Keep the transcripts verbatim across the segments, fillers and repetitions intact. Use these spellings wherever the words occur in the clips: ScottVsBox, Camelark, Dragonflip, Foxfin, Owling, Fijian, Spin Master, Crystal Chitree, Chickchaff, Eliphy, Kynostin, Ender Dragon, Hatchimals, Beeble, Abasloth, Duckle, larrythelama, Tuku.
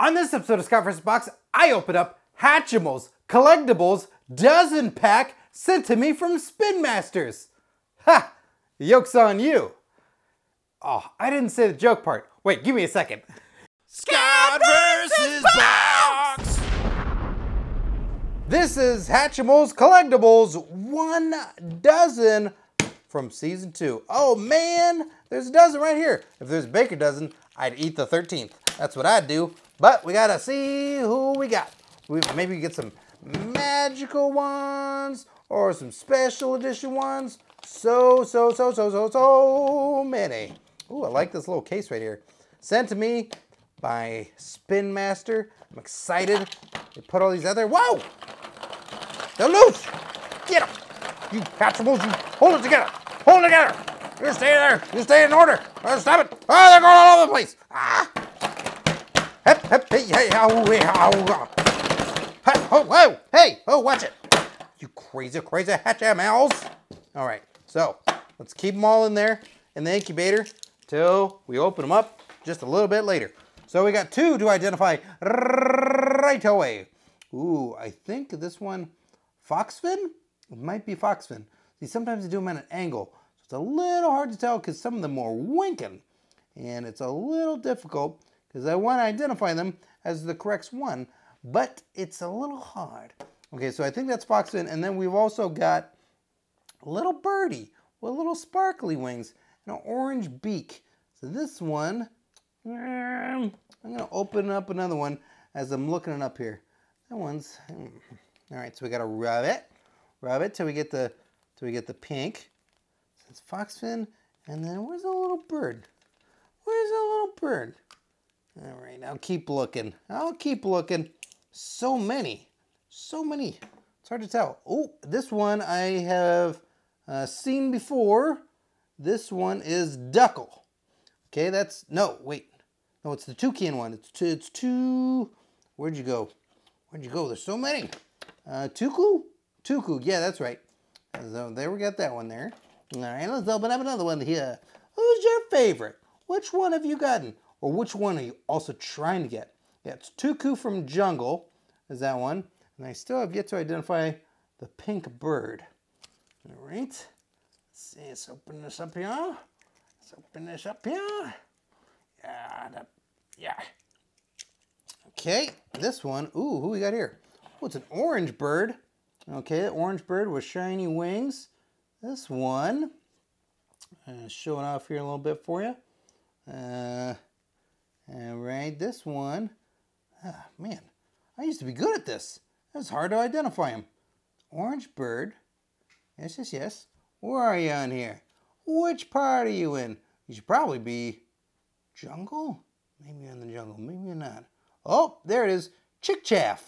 On this episode of Scott versus. Box, I open up Hatchimals Collectibles Dozen Pack sent to me from Spin Masters. Ha! Joke's on you. Oh, I didn't say the joke part. Wait, give me a second. Scott versus. Box! This is Hatchimals Collectibles One Dozen from Season two. Oh man, there's a dozen right here. If there's a Baker dozen, I'd eat the thirteenth. That's what I'd do. But we gotta see who we got. We, maybe we get some magical ones or some special edition ones. So, so, so, so, so, so many. Ooh, I like this little case right here. Sent to me by Spin Master. I'm excited. They put all these out there. Whoa! They're loose! Get them! You Hatchimals, you hold it together! Hold it together! You stay there! You stay in order! Oh, stop it! Oh, they're going all over the place! Ah! Hep, hep, hey, hey, ow, hey, ow, ah. Oh, whoa! Hey! Oh, watch it! You crazy, crazy Hatchimals! Alright, so, let's keep them all in there, in the incubator, till we open them up just a little bit later. So we got two to identify right away. Ooh, I think this one, Foxfin? It might be Foxfin. See, sometimes they do them at an angle. So it's a little hard to tell because some of them are winking. And it's a little difficult because I want to identify them as the correct one, but it's a little hard. Okay, so I think that's Foxfin. And then we've also got a little birdie with little sparkly wings and an orange beak. So this one, I'm going to open up another one as I'm looking it up here. That one's, all right, so we got to rub it. Rub it till we get the till we get the pink. So it's Foxfin, and then where's the little bird? Where's the little bird? All right, I'll keep looking. I'll keep looking. So many, so many. It's hard to tell. Oh, this one I have uh, seen before. This one is Duckle. Okay, that's no wait, no, it's the Toucan one. It's two, it's two. Where'd you go? Where'd you go? There's so many. Uh, Tuku. Tuku, yeah, that's right. So there we got that one there. All right, let's open up another one here. Who's your favorite? Which one have you gotten? Or which one are you also trying to get? Yeah, it's Tuku from Jungle is that one. And I still have yet to identify the pink bird. All right, let's see, let's open this up here. Let's open this up here. Yeah, that, yeah. Okay, this one, ooh, who we got here? Oh, it's an orange bird. Okay, the orange bird with shiny wings. This one, uh, showing off here a little bit for you. Uh, all right, this one. Ah, man, I used to be good at this. It's hard to identify him. Orange bird. Yes, yes, yes. Where are you on here? Which part are you in? You should probably be jungle. Maybe you're in the jungle. Maybe you're not. Oh, there it is. Chickchaff.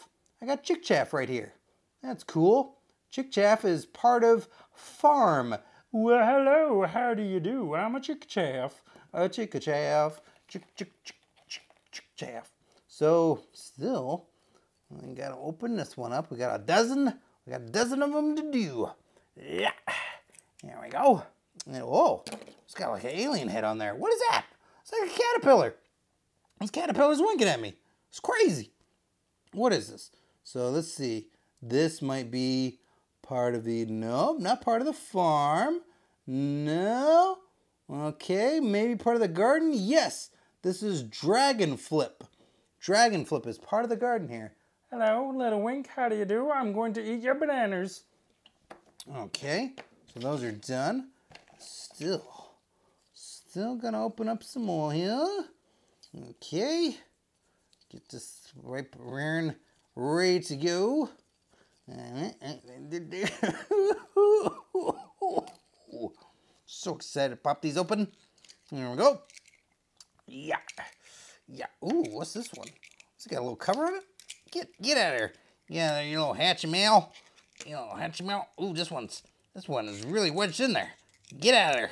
I got Chickchaff right here. That's cool. Chickchaff is part of farm. Well, hello, how do you do? I'm a Chickchaff. A Chickchaff. Chick, chick, chick, chick, Chickchaff. So, still, we gotta open this one up. We got a dozen. We got a dozen of them to do. Yeah. There we go. And, whoa, it's got like an alien head on there. What is that? It's like a caterpillar. This caterpillar's winking at me. It's crazy. What is this? So, let's see. This might be part of the, no, not part of the farm. No. Okay, maybe part of the garden. Yes, this is Dragonflip. Dragonflip is part of the garden here. Hello, little wink, how do you do? I'm going to eat your bananas. Okay, so those are done. Still, still gonna open up some more here. Okay, get this right around, ready to go. So excited to pop these open. There we go. Yeah. Yeah. Ooh, what's this one? It's got a little cover on it. Get get out of here. Yeah, you little Hatchimal. You little Hatchimal. Ooh, this one's this one is really wedged in there. Get out of there.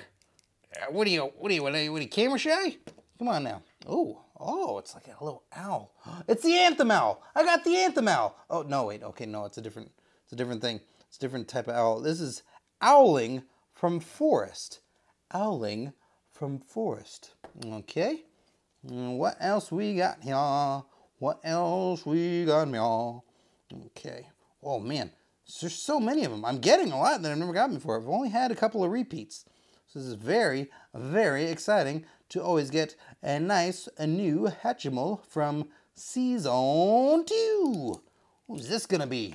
Uh, what are you what are you what are you what are you camera shy? Come on now. Ooh. Oh, it's like a little owl. It's the anthem owl. I got the anthem owl. Oh no, wait. Okay, no, it's a different. It's a different thing. It's a different type of owl. This is Owling from Forest. Owling from Forest. Okay. What else we got here? What else we got, y'all? Okay. Oh, man. There's so many of them. I'm getting a lot that I've never gotten before. I've only had a couple of repeats. So this is very, very exciting to always get a nice a new Hatchimal from Season two. Who's this going to be?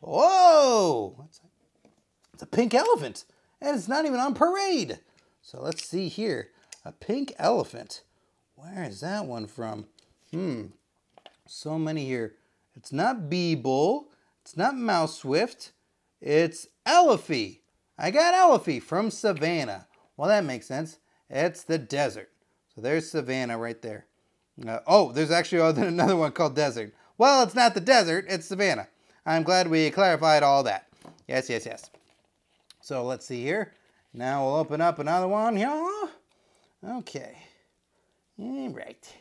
Whoa! What's that? It's a pink elephant. And it's not even on parade. So let's see here. A pink elephant. Where is that one from? Hmm. So many here. It's not Beeble. It's not Mouse Swift. It's Eliphy. I got Eliphy from Savannah. Well, that makes sense. It's the desert. So there's Savannah right there. Uh, oh, there's actually another one called Desert. Well, it's not the desert. It's Savannah. I'm glad we clarified all that. Yes, yes, yes. So let's see here. Now we'll open up another one here. Okay. All right.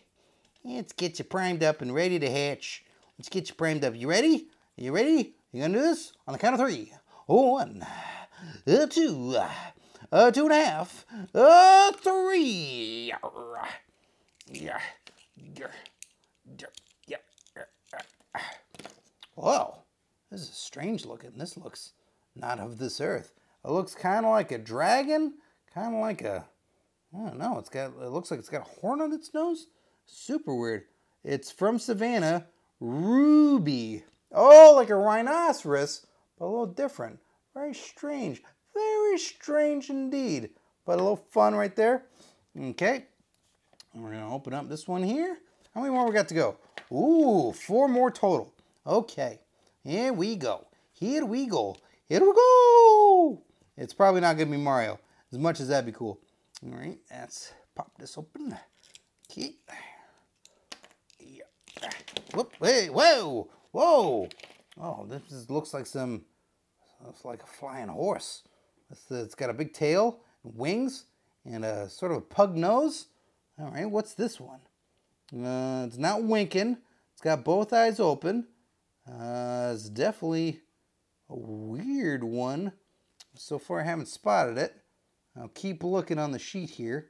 Let's get you primed up and ready to hatch. Let's get you primed up. You ready? You ready? You gonna do this? On the count of three. One, a two, a two and a half, a three. Whoa. This is strange looking. This looks not of this earth. It looks kind of like a dragon. Kind of like a, I don't know. It's got, it looks like it's got a horn on its nose. Super weird. It's from Savannah. Ruby. Oh, like a rhinoceros, but a little different. Very strange. Very strange indeed. But a little fun right there. Okay. We're going to open up this one here. How many more we got to go? Ooh, four more total. Okay. Here we go. Here we go. Here we go. It's probably not going to be Mario, as much as that'd be cool. All right, let's pop this open. Okay. Yeah. Whoop, hey, whoa, whoa. Oh, this is, looks like some, it's like a flying horse. It's, it's got a big tail, wings, and a sort of a pug nose. All right, what's this one? Uh, it's not winking. It's got both eyes open. Uh, it's definitely a weird one. So far I haven't spotted it. I'll keep looking on the sheet here.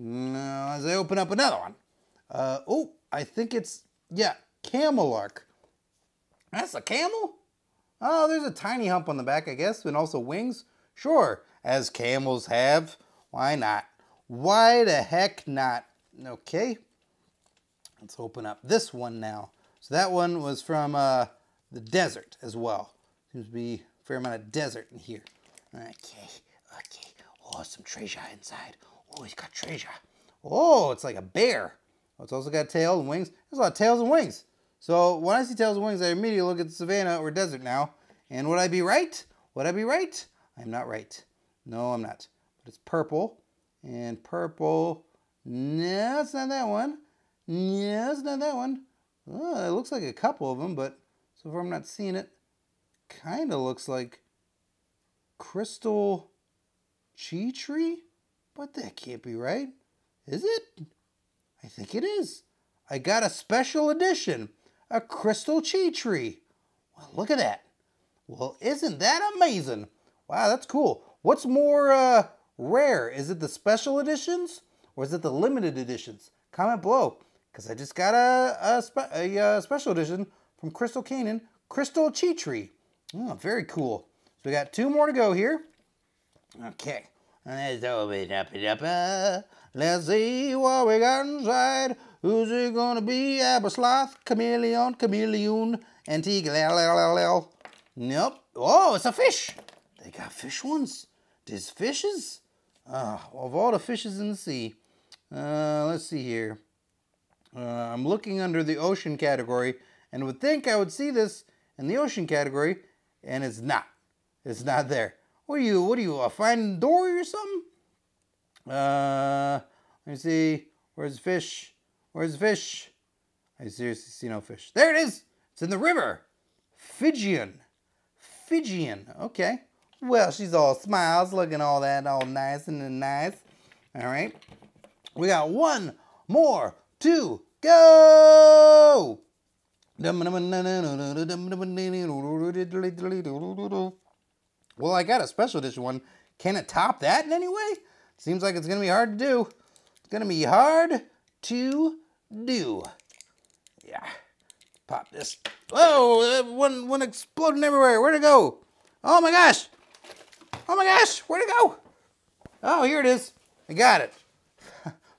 Uh, as I open up another one. Uh, oh, I think it's, yeah, Camelark. That's a camel? Oh, there's a tiny hump on the back, I guess, and also wings. Sure, as camels have. Why not? Why the heck not? Okay. Let's open up this one now. So that one was from uh, the desert as well. Seems to be a fair amount of desert in here. Okay, okay. Oh, some treasure inside. Oh, he's got treasure. Oh, it's like a bear. Oh, it's also got tail and wings. There's a lot of tails and wings. So when I see tails and wings, I immediately look at the savannah or desert now. And would I be right? Would I be right? I'm not right. No, I'm not. But it's purple. And purple. No, it's not that one. No, it's not that one. Oh, it looks like a couple of them, but so far I'm not seeing it. Kind of looks like Crystal Chitree, but that can't be right. Is it? I think it is. I got a special edition, a Crystal Chitree. Well, look at that. Well, isn't that amazing? Wow, that's cool. What's more uh, rare? Is it the special editions or is it the limited editions? Comment below. Because I just got a, a, spe a, a special edition from Crystal Canaan, Crystal Chitree. Oh, very cool. So we got two more to go here. Okay. Let's open up it up. Uh, let's see what we got inside. Who's it going to be? Abasloth, Chameleon, Chameleon, Antigua. Nope. Oh, it's a fish. They got fish ones. There's fishes. Uh, of all the fishes in the sea. Uh, let's see here. Uh, I'm looking under the ocean category and would think I would see this in the ocean category, and it's not. It's not there. What are you, what are you, a finding dory or something? Uh, let me see. Where's the fish? Where's the fish? I seriously see no fish. There it is. It's in the river. Fijian. Fijian. Okay. Well, she's all smiles, looking all that, all nice and nice. All right. We got one more to go. Well, I got a special edition one. Can it top that in any way? Seems like it's going to be hard to do. It's going to be hard to do. Yeah. Pop this. Whoa! One, one exploding everywhere. Where'd it go? Oh my gosh! Oh my gosh! Where'd it go? Oh, here it is. I got it.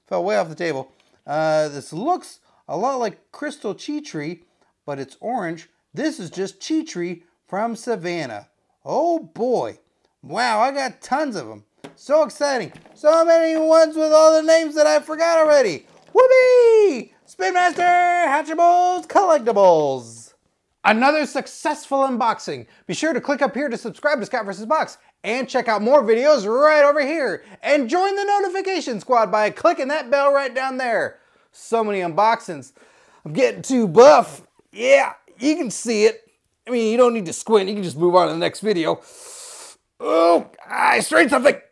Fell way off the table. Uh, this looks a lot like Crystal Chitree, but it's orange. This is just Chitree from Savannah. Oh boy. Wow, I got tons of them. So exciting. So many ones with all the names that I forgot already. Whoopee! Spin Master, Hatchimals, Collectibles. Another successful unboxing. Be sure to click up here to subscribe to Scott versus. Box and check out more videos right over here. And join the notification squad by clicking that bell right down there. So many unboxings. I'm getting too buff. Yeah, you can see it. I mean, you don't need to squint. You can just move on to the next video. Oh, I strained something.